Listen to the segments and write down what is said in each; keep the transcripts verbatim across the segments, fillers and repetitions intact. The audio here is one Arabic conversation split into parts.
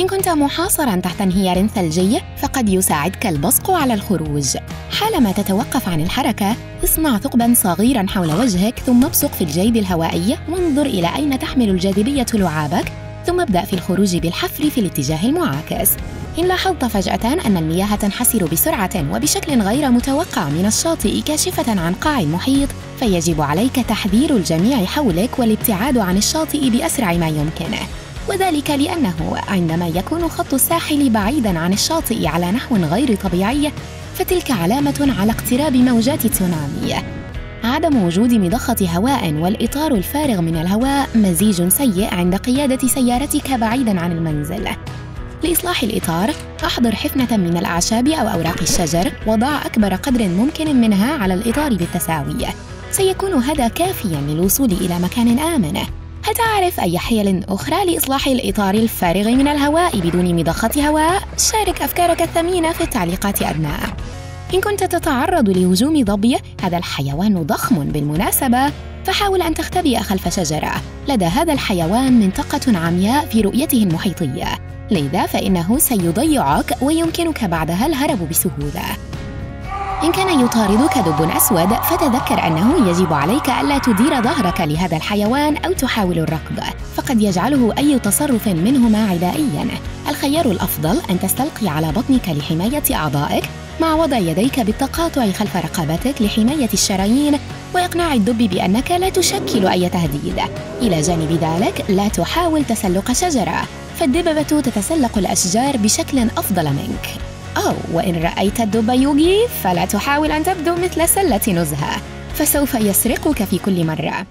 إن كنت محاصراً تحت انهيار ثلجي فقد يساعدك البصق على الخروج. حالما تتوقف عن الحركة، اصنع ثقباً صغيراً حول وجهك، ثم ابصق في الجيد الهوائي وانظر إلى أين تحمل الجاذبية لعابك، ثم ابدأ في الخروج بالحفر في الاتجاه المعاكس. إن لاحظت فجأة أن المياه تنحسر بسرعة وبشكل غير متوقع من الشاطئ كاشفة عن قاع المحيط، فيجب عليك تحذير الجميع حولك والابتعاد عن الشاطئ بأسرع ما يمكنه، وذلك لأنه عندما يكون خط الساحل بعيداً عن الشاطئ على نحو غير طبيعي، فتلك علامة على اقتراب موجات تسونامي. عدم وجود مضخة هواء والإطار الفارغ من الهواء مزيج سيء عند قيادة سيارتك بعيداً عن المنزل. لإصلاح الإطار، أحضر حفنة من الأعشاب أو أوراق الشجر، وضع أكبر قدر ممكن منها على الإطار بالتساوي. سيكون هذا كافياً للوصول إلى مكان آمن. هل تعرف أي حيل أخرى لإصلاح الإطار الفارغ من الهواء بدون مضخة هواء؟ شارك أفكارك الثمينة في التعليقات أبناء. إن كنت تتعرض لهجوم ظبي، هذا الحيوان ضخم بالمناسبة، فحاول أن تختبئ خلف شجرة. لدى هذا الحيوان منطقة عمياء في رؤيته المحيطية، لذا فإنه سيضيعك ويمكنك بعدها الهرب بسهولة. إن كان يطاردك دب أسود، فتذكر أنه يجب عليك ألا تدير ظهرك لهذا الحيوان أو تحاول الركض، فقد يجعله أي تصرف منهما عدائياً. الخيار الأفضل أن تستلقي على بطنك لحماية أعضائك، مع وضع يديك بالتقاطع خلف رقبتك لحماية الشرايين، وإقناع الدب بأنك لا تشكل أي تهديد. إلى جانب ذلك، لا تحاول تسلق شجرة، فالدببة تتسلق الأشجار بشكل أفضل منك. أو وإن رأيت الدب يوغي، فلا تحاول أن تبدو مثل سلة نزهة، فسوف يسرقك في كل مرة.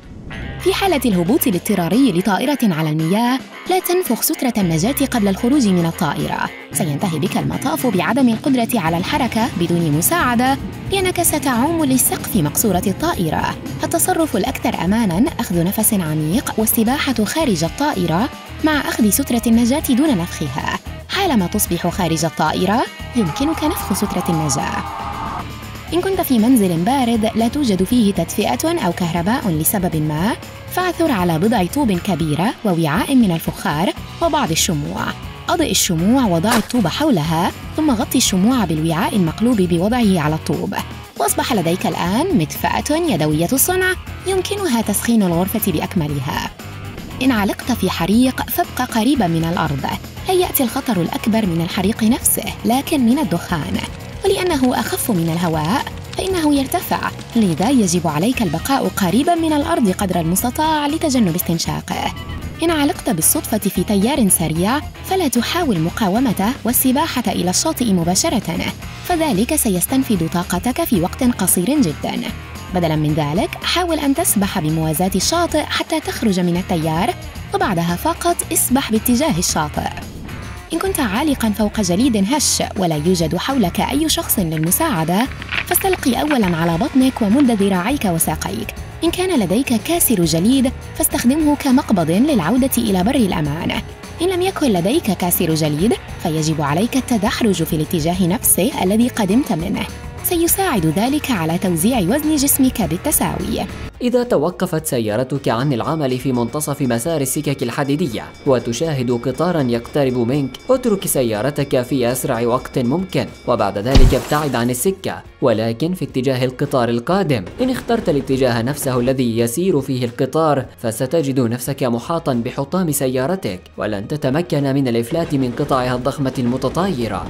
في حالة الهبوط الاضطراري لطائرة على المياه، لا تنفخ سترة النجاة قبل الخروج من الطائرة. سينتهي بك المطاف بعدم القدرة على الحركة بدون مساعدة، لأنك ستعوم لسقف مقصورة الطائرة. التصرف الأكثر أماناً أخذ نفس عميق والسباحة خارج الطائرة، مع أخذ سترة النجاة دون نفخها. حالما تصبح خارج الطائرة، يمكنك نفخ سترة النجاة. إن كنت في منزل بارد لا توجد فيه تدفئة أو كهرباء لسبب ما، فاعثر على بضع طوب كبيرة ووعاء من الفخار وبعض الشموع. أضئ الشموع وضع الطوب حولها، ثم غطي الشموع بالوعاء المقلوب بوضعه على الطوب. وأصبح لديك الآن مدفأة يدوية الصنع يمكنها تسخين الغرفة بأكملها. إن علقت في حريق، فابق قريباً من الأرض. لا يأتي الخطر الأكبر من الحريق نفسه، لكن من الدخان، ولأنه أخف من الهواء فإنه يرتفع، لذا يجب عليك البقاء قريباً من الأرض قدر المستطاع لتجنب استنشاقه. إن علقت بالصدفة في تيار سريع، فلا تحاول مقاومته والسباحة إلى الشاطئ مباشرة، فذلك سيستنفذ طاقتك في وقت قصير جداً. بدلاً من ذلك، حاول أن تسبح بموازاة الشاطئ حتى تخرج من التيار، وبعدها فقط اسبح باتجاه الشاطئ. إن كنت عالقاً فوق جليد هش ولا يوجد حولك أي شخص للمساعدة، فاستلقي أولاً على بطنك ومد ذراعيك وساقيك. إن كان لديك كاسر جليد، فاستخدمه كمقبض للعودة إلى بر الأمان. إن لم يكن لديك كاسر جليد، فيجب عليك التدحرج في الاتجاه نفسه الذي قدمت منه. سيساعد ذلك على توزيع وزن جسمك بالتساوي. إذا توقفت سيارتك عن العمل في منتصف مسار السكك الحديدية وتشاهد قطاراً يقترب منك، اترك سيارتك في أسرع وقت ممكن، وبعد ذلك ابتعد عن السكة، ولكن في اتجاه القطار القادم. إن اخترت الاتجاه نفسه الذي يسير فيه القطار، فستجد نفسك محاطاً بحطام سيارتك، ولن تتمكن من الإفلات من قطعها الضخمة المتطايرة.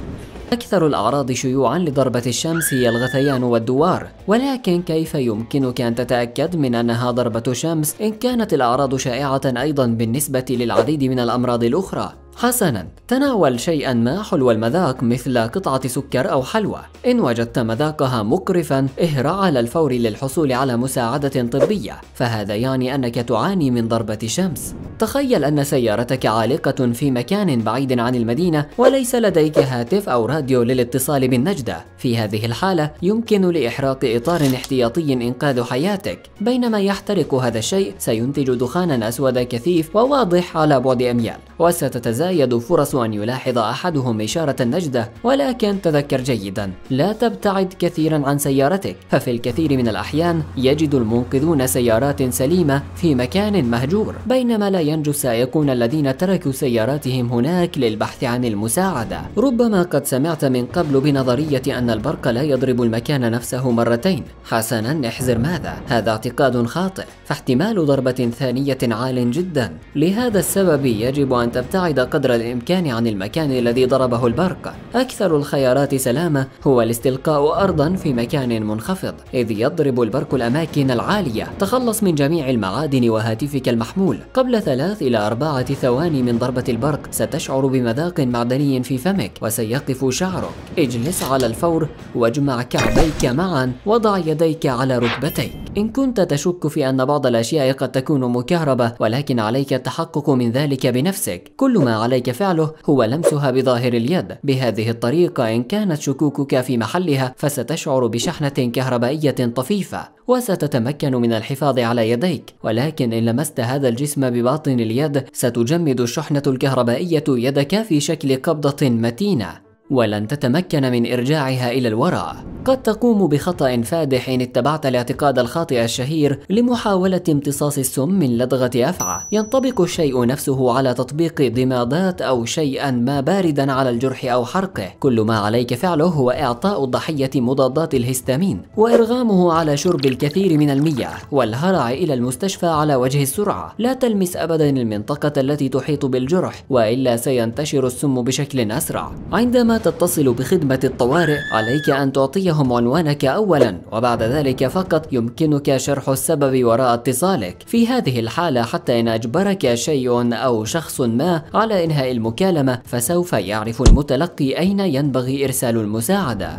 أكثر الأعراض شيوعاً لضربة الشمس هي الغثيان والدوار، ولكن كيف يمكنك أن تتأكد من أنها ضربة شمس إن كانت الأعراض شائعة أيضاً بالنسبة للعديد من الأمراض الأخرى؟ حسناً، تناول شيئاً ما حلو المذاق مثل قطعة سكر أو حلوى. إن وجدت مذاقها مقرفاً، اهرع على الفور للحصول على مساعدة طبية، فهذا يعني أنك تعاني من ضربة شمس. تخيل أن سيارتك عالقة في مكان بعيد عن المدينة وليس لديك هاتف أو راديو للاتصال بالنجدة. في هذه الحالة يمكن لإحراق إطار احتياطي إنقاذ حياتك. بينما يحترق هذا الشيء، سينتج دخاناً أسود كثيف وواضح على بعد أميال، وستتزايد تتزايد فرص أن يلاحظ أحدهم إشارة النجدة، ولكن تذكر جيدا لا تبتعد كثيرا عن سيارتك، ففي الكثير من الأحيان يجد المنقذون سيارات سليمة في مكان مهجور، بينما لا ينجو السائقون الذين تركوا سياراتهم هناك للبحث عن المساعدة. ربما قد سمعت من قبل بنظرية أن البرق لا يضرب المكان نفسه مرتين. حسنا، احذر ماذا، هذا اعتقاد خاطئ، فاحتمال ضربة ثانية عال جدا. لهذا السبب يجب أن تبتعد قدر الإمكان عن المكان الذي ضربه البرق. أكثر الخيارات سلامة هو الاستلقاء أرضا في مكان منخفض، إذ يضرب البرق الأماكن العالية. تخلص من جميع المعادن وهاتفك المحمول. قبل ثلاث إلى أربعة ثواني من ضربة البرق ستشعر بمذاق معدني في فمك وسيقف شعرك. اجلس على الفور واجمع كعبيك معا، وضع يديك على ركبتيك. إن كنت تشك في أن بعض الأشياء قد تكون مكهربة، ولكن عليك التحقق من ذلك بنفسك. كل ما عليك فعله هو لمسها بظاهر اليد. بهذه الطريقة إن كانت شكوكك في محلها فستشعر بشحنة كهربائية طفيفة، وستتمكن من الحفاظ على يديك. ولكن إن لمست هذا الجسم بباطن اليد ستجمد الشحنة الكهربائية يدك في شكل قبضة متينة، ولن تتمكن من إرجاعها إلى الوراء. قد تقوم بخطأ فادح إن اتبعت الاعتقاد الخاطئ الشهير لمحاولة امتصاص السم من لدغة أفعى. ينطبق الشيء نفسه على تطبيق ضمادات أو شيئا ما باردا على الجرح أو حرقه. كل ما عليك فعله هو إعطاء الضحية مضادات الهستامين، وإرغامه على شرب الكثير من المياه، والهرع إلى المستشفى على وجه السرعة. لا تلمس أبدا المنطقة التي تحيط بالجرح، وإلا سينتشر السم بشكل أسرع. عندما تتصل بخدمة الطوارئ عليك أن تعطيهم عنوانك أولا، وبعد ذلك فقط يمكنك شرح السبب وراء اتصالك. في هذه الحالة حتى إن أجبرك شيء أو شخص ما على إنهاء المكالمة فسوف يعرف المتلقي أين ينبغي إرسال المساعدة.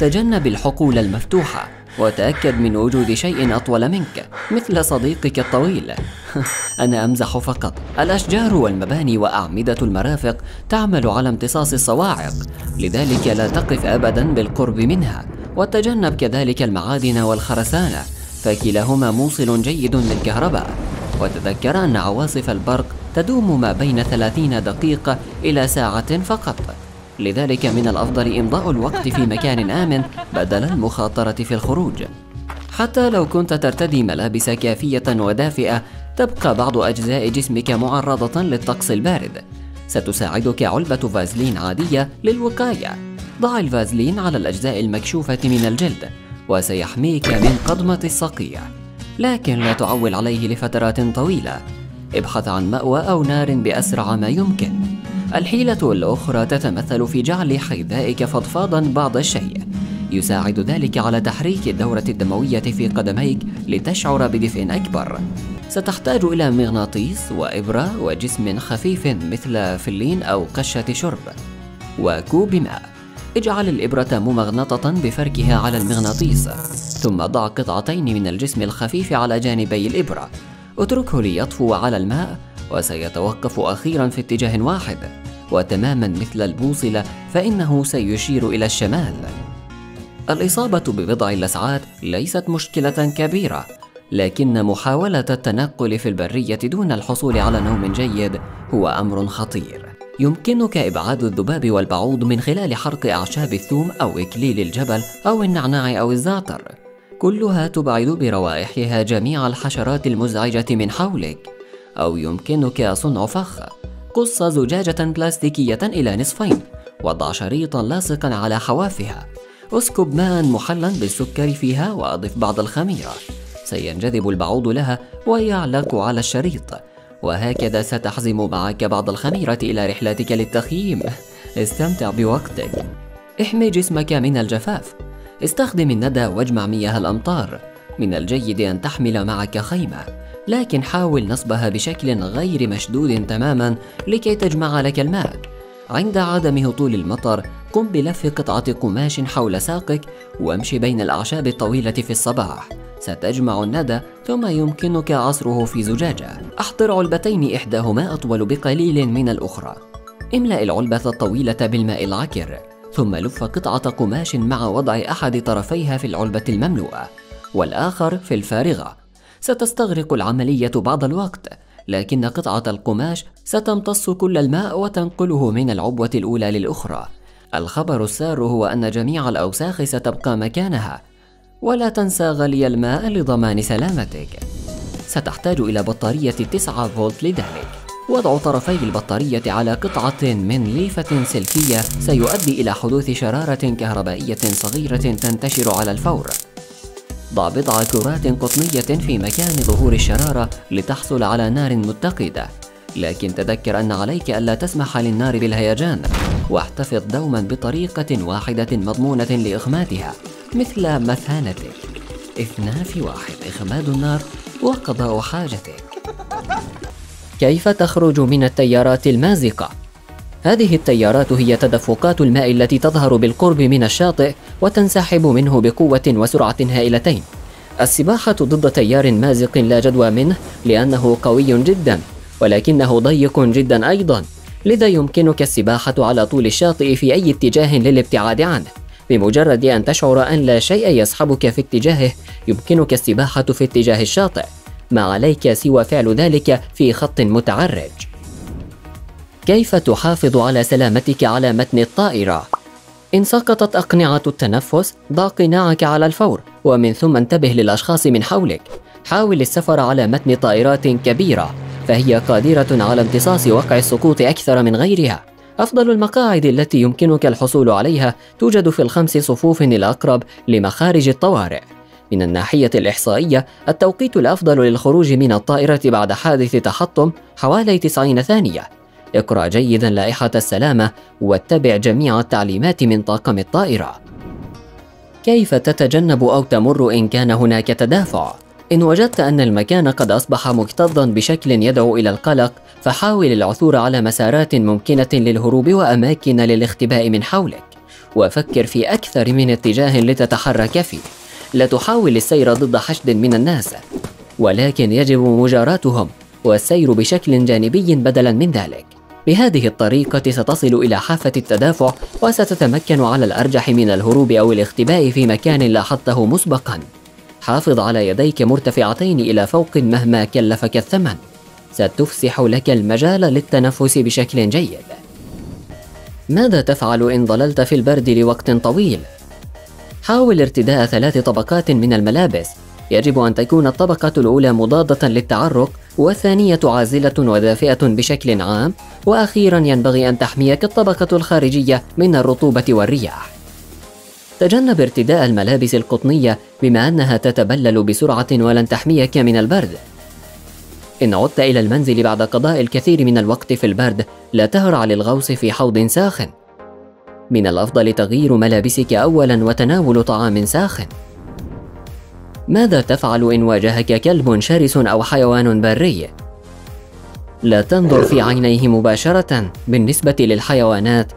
تجنب الحقول المفتوحة، وتأكد من وجود شيء أطول منك مثل صديقك الطويل. أنا أمزح فقط. الأشجار والمباني وأعمدة المرافق تعمل على امتصاص الصواعق، لذلك لا تقف أبدا بالقرب منها. وتجنب كذلك المعادن والخرسانة، فكلاهما موصل جيد للكهرباء. وتذكر أن عواصف البرق تدوم ما بين ثلاثين دقيقة إلى ساعة فقط، لذلك من الأفضل إمضاء الوقت في مكان آمن بدل المخاطرة في الخروج. حتى لو كنت ترتدي ملابس كافية ودافئة، تبقى بعض أجزاء جسمك معرضة للطقس البارد. ستساعدك علبة فازلين عادية للوقاية. ضع الفازلين على الأجزاء المكشوفة من الجلد، وسيحميك من قضمة الصقيع، لكن لا تعول عليه لفترات طويلة. ابحث عن مأوى أو نار بأسرع ما يمكن. الحيلة الأخرى تتمثل في جعل حذائك فضفاضا بعض الشيء. يساعد ذلك على تحريك الدورة الدموية في قدميك لتشعر بدفء أكبر. ستحتاج إلى مغناطيس وإبرة وجسم خفيف مثل فلين أو قشة شرب وكوب ماء. اجعل الإبرة ممغنطة بفركها على المغناطيس، ثم ضع قطعتين من الجسم الخفيف على جانبي الإبرة. اتركه ليطفو على الماء، وسيتوقف أخيرا في اتجاه واحد، وتماما مثل البوصلة فإنه سيشير إلى الشمال. الإصابة ببضع لسعات ليست مشكلة كبيرة، لكن محاولة التنقل في البرية دون الحصول على نوم جيد هو أمر خطير. يمكنك إبعاد الذباب والبعوض من خلال حرق أعشاب الثوم أو إكليل الجبل أو النعناع أو الزعتر، كلها تبعد بروائحها جميع الحشرات المزعجة من حولك. أو يمكنك صنع فخ. قص زجاجة بلاستيكية إلى نصفين، وضع شريطا لاصقا على حوافها. اسكب ماء محلا بالسكر فيها وأضف بعض الخميرة. سينجذب البعوض لها ويعلق على الشريط، وهكذا ستحزم معك بعض الخميرة إلى رحلتك للتخييم. استمتع بوقتك. احمي جسمك من الجفاف. استخدم الندى واجمع مياه الأمطار. من الجيد أن تحمل معك خيمة، لكن حاول نصبها بشكل غير مشدود تماما لكي تجمع لك الماء. عند عدم هطول المطر قم بلف قطعة قماش حول ساقك وامشي بين الأعشاب الطويلة في الصباح. ستجمع الندى ثم يمكنك عصره في زجاجة. احضر علبتين، إحداهما أطول بقليل من الأخرى. املأ العلبة الطويلة بالماء العكر، ثم لف قطعة قماش مع وضع أحد طرفيها في العلبة المملوءة والآخر في الفارغة. ستستغرق العملية بعض الوقت، لكن قطعة القماش ستمتص كل الماء وتنقله من العبوة الأولى للأخرى. الخبر السار هو أن جميع الأوساخ ستبقى مكانها. ولا تنسى غلي الماء لضمان سلامتك. ستحتاج إلى بطارية تسعة فولت لذلك. وضع طرفي البطارية على قطعة من ليفة سلكية سيؤدي إلى حدوث شرارة كهربائية صغيرة تنتشر على الفور. ضع بضع كرات قطنية في مكان ظهور الشرارة لتحصل على نار متقدة، لكن تذكر أن عليك ألا تسمح للنار بالهيجان، واحتفظ دوما بطريقة واحدة مضمونة لإخمادها مثل مثانتك. اثنان في واحد، إخماد النار وقضاء حاجتك. كيف تخرج من التيارات المازقة؟ هذه التيارات هي تدفقات الماء التي تظهر بالقرب من الشاطئ وتنسحب منه بقوة وسرعة هائلتين. السباحة ضد تيار مازق لا جدوى منه لأنه قوي جدا، ولكنه ضيق جدا أيضا، لذا يمكنك السباحة على طول الشاطئ في أي اتجاه للابتعاد عنه. بمجرد أن تشعر أن لا شيء يسحبك في اتجاهه، يمكنك السباحة في اتجاه الشاطئ، ما عليك سوى فعل ذلك في خط متعرج. كيف تحافظ على سلامتك على متن الطائرة؟ إن سقطت أقنعة التنفس، ضع قناعك على الفور، ومن ثم انتبه للأشخاص من حولك. حاول السفر على متن طائرات كبيرة، فهي قادرة على امتصاص وقع السقوط أكثر من غيرها. أفضل المقاعد التي يمكنك الحصول عليها توجد في الخمس صفوف الأقرب لمخارج الطوارئ. من الناحية الإحصائية، التوقيت الأفضل للخروج من الطائرة بعد حادث تحطم حوالي تسعين ثانية. اقرأ جيدا لائحة السلامة واتبع جميع التعليمات من طاقم الطائرة. كيف تتجنب أو تمر إن كان هناك تدافع؟ إن وجدت أن المكان قد أصبح مكتظا بشكل يدعو إلى القلق، فحاول العثور على مسارات ممكنة للهروب وأماكن للاختباء من حولك، وفكر في أكثر من اتجاه لتتحرك فيه. لا تحاول السير ضد حشد من الناس، ولكن يجب مجاراتهم والسير بشكل جانبي بدلا من ذلك. بهذه الطريقة ستصل إلى حافة التدافع، وستتمكن على الأرجح من الهروب أو الاختباء في مكان لاحظته مسبقا. حافظ على يديك مرتفعتين إلى فوق مهما كلفك الثمن، ستفسح لك المجال للتنفس بشكل جيد. ماذا تفعل إن ظللت في البرد لوقت طويل؟ حاول ارتداء ثلاث طبقات من الملابس. يجب أن تكون الطبقة الأولى مضادة للتعرق، والثانية عازلة ودافئة بشكل عام، وأخيرا ينبغي أن تحميك الطبقة الخارجية من الرطوبة والرياح. تجنب ارتداء الملابس القطنية بما أنها تتبلل بسرعة ولن تحميك من البرد. إن عدت إلى المنزل بعد قضاء الكثير من الوقت في البرد، لا تهرع للغوص في حوض ساخن. من الأفضل تغيير ملابسك أولا وتناول طعام ساخن. ماذا تفعل إن واجهك كلب شرس أو حيوان بري؟ لا تنظر في عينيه مباشرة. بالنسبة للحيوانات،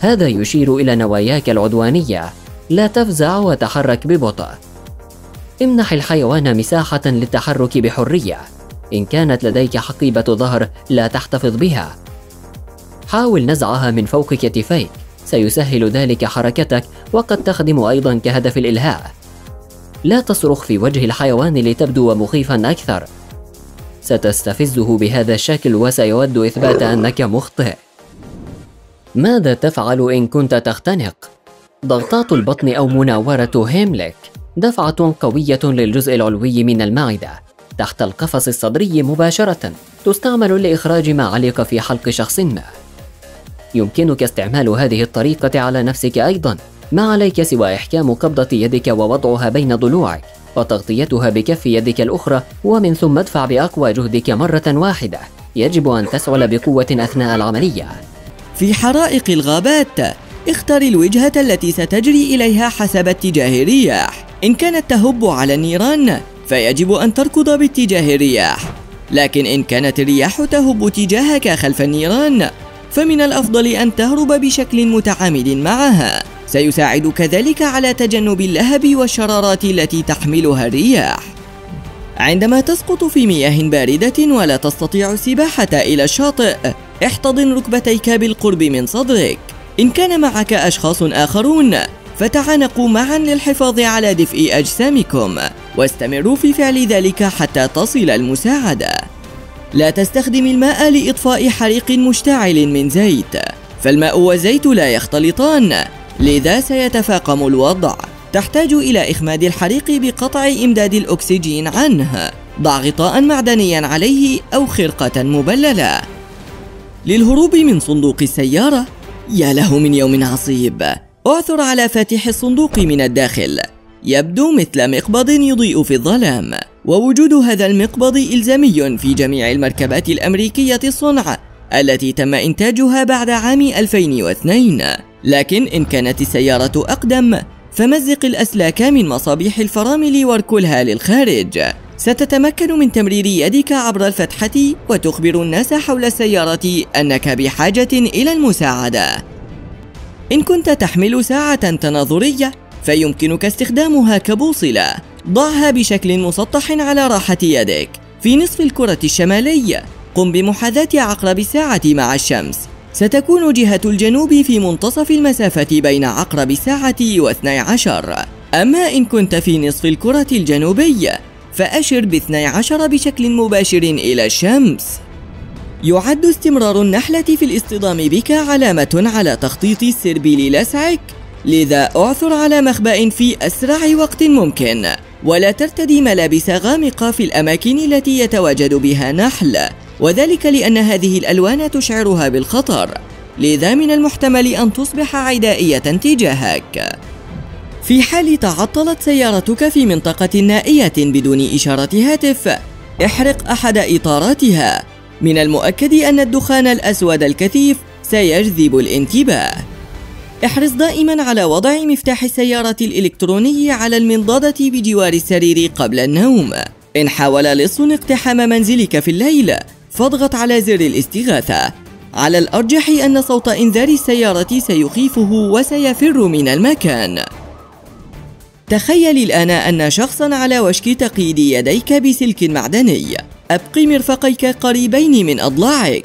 هذا يشير إلى نواياك العدوانية. لا تفزع وتحرك ببطء. امنح الحيوان مساحة للتحرك بحرية. إن كانت لديك حقيبة ظهر، لا تحتفظ بها. حاول نزعها من فوق كتفيك، سيسهل ذلك حركتك، وقد تخدم أيضا كهدف الإلهاء. لا تصرخ في وجه الحيوان لتبدو مخيفا أكثر، ستستفزه بهذا الشكل وسيود إثبات أنك مخطئ. ماذا تفعل إن كنت تختنق؟ ضغطات البطن أو مناورة هيملك دفعة قوية للجزء العلوي من المعدة تحت القفص الصدري مباشرة، تستعمل لإخراج ما علق في حلق شخص ما. يمكنك استعمال هذه الطريقة على نفسك أيضا، ما عليك سوى إحكام قبضة يدك ووضعها بين ضلوعك وتغطيتها بكف يدك الأخرى، ومن ثم ادفع بأقوى جهدك مرة واحدة. يجب أن تسعل بقوة أثناء العملية. في حرائق الغابات، اختر الوجهة التي ستجري إليها حسب اتجاه الرياح. إن كانت تهب على النيران، فيجب أن تركض باتجاه الرياح، لكن إن كانت الرياح تهب تجاهك خلف النيران، فمن الأفضل أن تهرب بشكل متعامد معها. سيساعدك ذلك على تجنب اللهب والشرارات التي تحملها الرياح. عندما تسقط في مياه باردة ولا تستطيع السباحة إلى الشاطئ، احتضن ركبتيك بالقرب من صدرك. إن كان معك أشخاص آخرون، فتعانقوا معا للحفاظ على دفء أجسامكم، واستمروا في فعل ذلك حتى تصل المساعدة. لا تستخدم الماء لإطفاء حريق مشتعل من زيت، فالماء والزيت لا يختلطان لذا سيتفاقم الوضع. تحتاج إلى إخماد الحريق بقطع إمداد الأكسجين عنه. ضع غطاء معدنيا عليه أو خرقة مبللة. للهروب من صندوق السيارة، يا له من يوم عصيب. اعثر على فاتح الصندوق من الداخل، يبدو مثل مقبض يضيء في الظلام، ووجود هذا المقبض إلزامي في جميع المركبات الأمريكية الصنع التي تم إنتاجها بعد عام ألفين واثنين، لكن إن كانت السيارة أقدم فمزق الأسلاك من مصابيح الفرامل واركلها للخارج. ستتمكن من تمرير يدك عبر الفتحة وتخبر الناس حول السيارة أنك بحاجة إلى المساعدة. إن كنت تحمل ساعة تناظرية فيمكنك استخدامها كبوصلة. ضعها بشكل مسطح على راحة يدك في نصف الكرة الشمالي. قم بمحاذاة عقرب الساعة مع الشمس. ستكون جهة الجنوب في منتصف المسافة بين عقرب الساعة واثني عشر. أما إن كنت في نصف الكرة الجنوبي فأشر باثني عشر بشكل مباشر إلى الشمس. يعد استمرار النحلة في الاصطدام بك علامة على تخطيط السربيل لسعك، لذا اعثر على مخبأ في أسرع وقت ممكن، ولا ترتدي ملابس غامقة في الأماكن التي يتواجد بها نحل، وذلك لأن هذه الألوان تشعرها بالخطر، لذا من المحتمل أن تصبح عدائية تجاهك. في حال تعطلت سيارتك في منطقة نائية بدون إشارة هاتف، احرق أحد إطاراتها. من المؤكد أن الدخان الأسود الكثيف سيجذب الانتباه. احرص دائما على وضع مفتاح السيارة الإلكتروني على المنضدة بجوار السرير قبل النوم. إن حاول لص اقتحام منزلك في الليل فاضغط على زر الاستغاثة. على الأرجح أن صوت إنذار السيارة سيخيفه وسيفر من المكان. تخيل الآن أن شخصا على وشك تقييد يديك بسلك معدني. أبق مرفقيك قريبين من أضلاعك.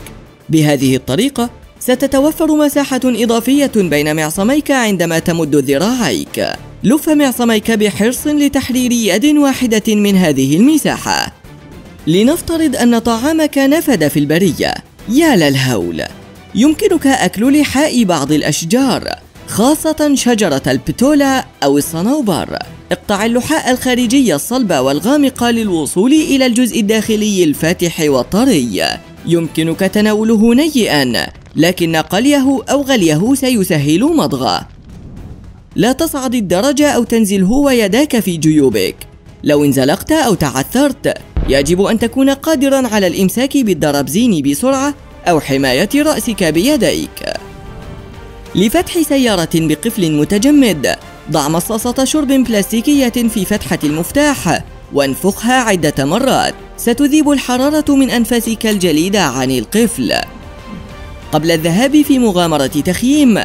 بهذه الطريقة ستتوفر مساحة إضافية بين معصميك عندما تمد ذراعيك. لف معصميك بحرص لتحرير يد واحدة من هذه المساحة. لنفترض أن طعامك نفد في البرية. يا للهول! يمكنك أكل لحاء بعض الأشجار، خاصة شجرة البتولا أو الصنوبر. اقطع اللحاء الخارجي الصلب والغامق للوصول إلى الجزء الداخلي الفاتح والطري. يمكنك تناوله نيئا، لكن قليه أو غليه سيسهل مضغه. لا تصعد الدرج أو تنزله ويداك في جيوبك. لو انزلقت أو تعثرت يجب أن تكون قادرا على الإمساك بالدرابزين بسرعة أو حماية رأسك بيديك. لفتح سيارة بقفل متجمد، ضع مصاصة شرب بلاستيكية في فتحة المفتاح وانفخها عدة مرات. ستذيب الحرارة من أنفاسك الجليد عن القفل. قبل الذهاب في مغامرة تخييم،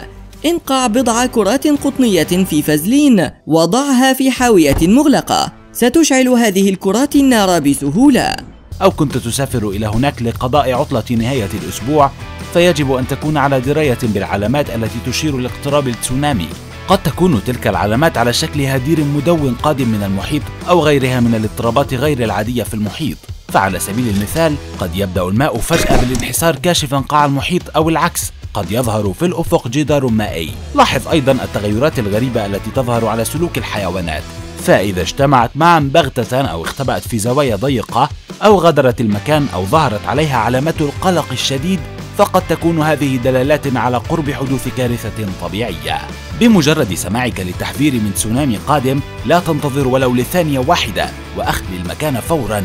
انقع بضع كرات قطنية في فازلين وضعها في حاوية مغلقة. ستشعل هذه الكرات النار بسهولة. أو كنت تسافر إلى هناك لقضاء عطلة نهاية الأسبوع فيجب أن تكون على دراية بالعلامات التي تشير لاقتراب التسونامي. قد تكون تلك العلامات على شكل هدير مدون قادم من المحيط أو غيرها من الاضطرابات غير العادية في المحيط. فعلى سبيل المثال قد يبدأ الماء فجأة بالانحسار كاشفا قاع المحيط أو العكس. قد يظهر في الأفق جدار مائي. لاحظ أيضا التغيرات الغريبة التي تظهر على سلوك الحيوانات، فإذا اجتمعت معا بغتة أو اختبأت في زوايا ضيقة أو غادرت المكان أو ظهرت عليها علامات القلق الشديد فقد تكون هذه دلالات على قرب حدوث كارثة طبيعية. بمجرد سماعك للتحذير من تسونامي قادم لا تنتظر ولو لثانية واحدة واخلي المكان فورا.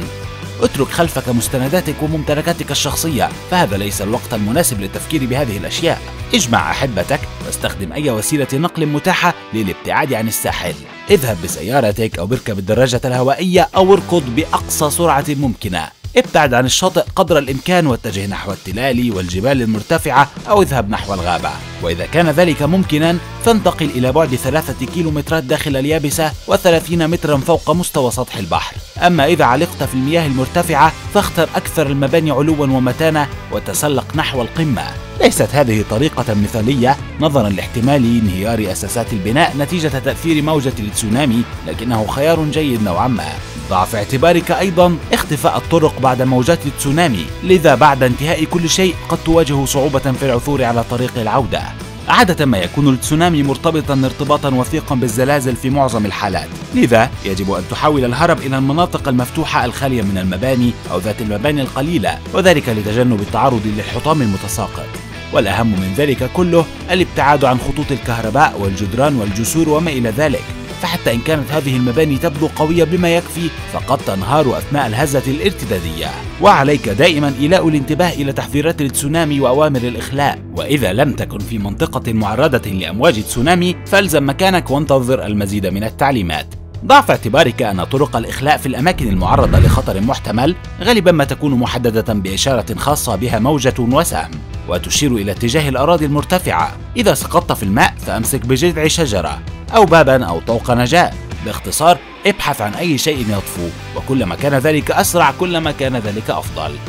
اترك خلفك مستنداتك وممتلكاتك الشخصية، فهذا ليس الوقت المناسب للتفكير بهذه الأشياء. اجمع أحبتك واستخدم أي وسيلة نقل متاحة للابتعاد عن الساحل. اذهب بسيارتك أو اركب الدراجة الهوائية أو اركض بأقصى سرعة ممكنة. ابتعد عن الشاطئ قدر الإمكان واتجه نحو التلال والجبال المرتفعة أو اذهب نحو الغابة، وإذا كان ذلك ممكنا فانتقل إلى بعد ثلاثة كيلومترات داخل اليابسة وثلاثين مترا فوق مستوى سطح البحر. أما إذا علقت في المياه المرتفعة فاختر أكثر المباني علوا ومتانة وتسلق نحو القمة. ليست هذه طريقة مثالية نظرا لاحتمال انهيار أساسات البناء نتيجة تأثير موجة التسونامي، لكنه خيار جيد نوعا ما. ضع في اعتبارك أيضا اختفاء الطرق بعد موجات التسونامي، لذا بعد انتهاء كل شيء قد تواجه صعوبة في العثور على طريق العودة. عادة ما يكون التسونامي مرتبطاً ارتباطاً وثيقاً بالزلازل في معظم الحالات، لذا يجب أن تحاول الهرب إلى المناطق المفتوحة الخالية من المباني أو ذات المباني القليلة، وذلك لتجنب التعرض للحطام المتساقط. والأهم من ذلك كله الابتعاد عن خطوط الكهرباء والجدران والجسور وما إلى ذلك، فحتى إن كانت هذه المباني تبدو قوية بما يكفي فقد تنهار أثناء الهزة الارتدادية. وعليك دائما إيلاء الانتباه إلى تحذيرات التسونامي وأوامر الإخلاء، وإذا لم تكن في منطقة معرضة لأمواج تسونامي فالزم مكانك وانتظر المزيد من التعليمات. ضع في اعتبارك أن طرق الإخلاء في الأماكن المعرضة لخطر محتمل غالبا ما تكون محددة بإشارة خاصة بها موجة وسهم وتشير إلى اتجاه الأراضي المرتفعة. إذا سقطت في الماء فأمسك بجذع شجرة أو باباً أو طوق نجاة. باختصار، ابحث عن أي شيء يطفو، وكلما كان ذلك أسرع كلما كان ذلك أفضل.